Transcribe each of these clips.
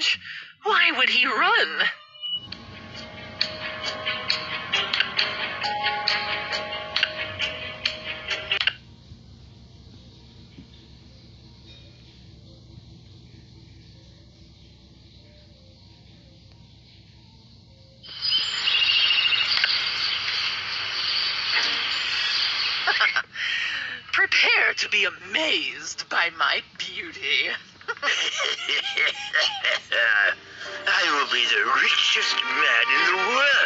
strange. Why would he run? Prepare to be amazed by my beauty. I will be the richest man in the world.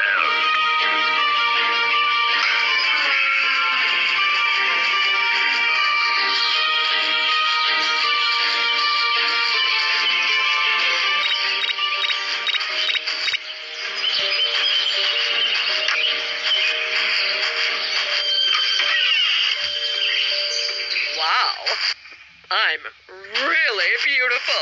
I'm really beautiful.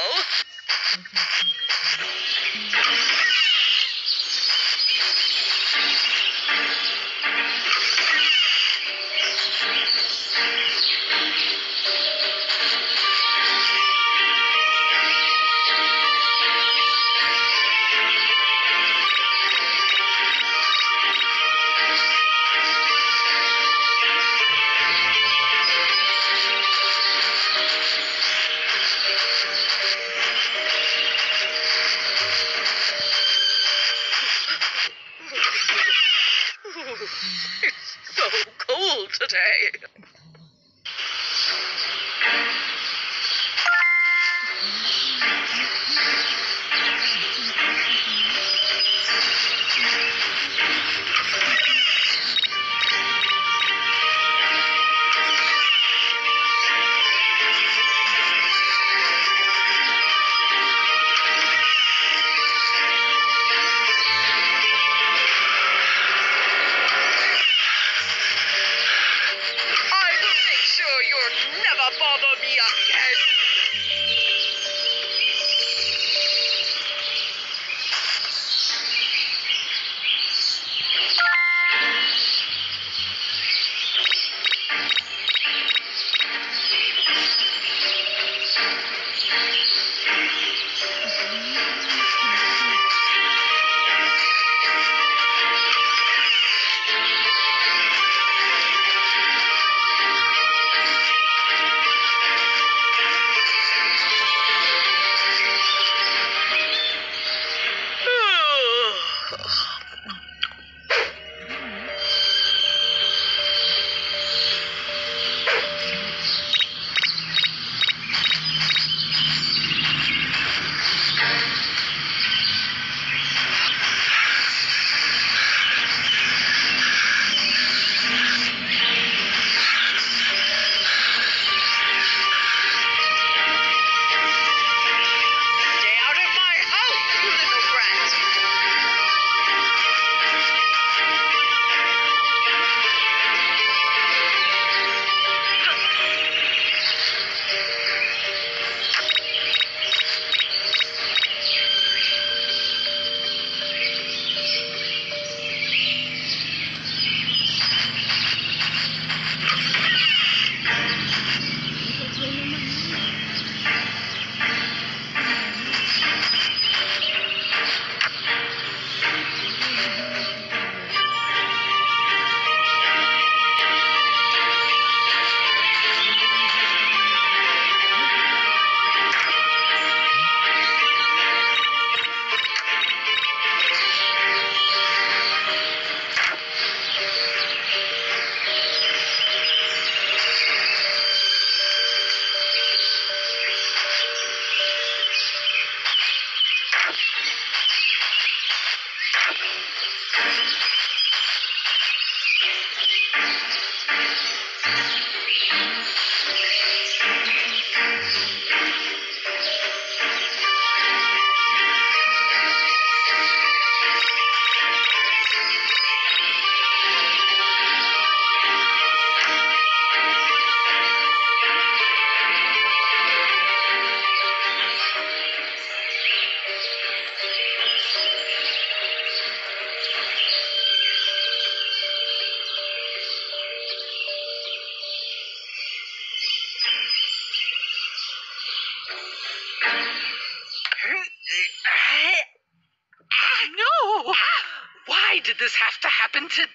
Why did this have to happen today?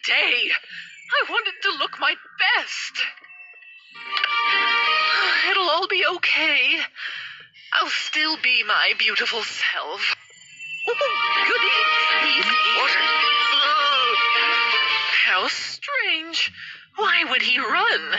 I wanted to look my best. It'll all be okay. I'll still be my beautiful self. Oh, goody, he's here. How strange. Why would he run?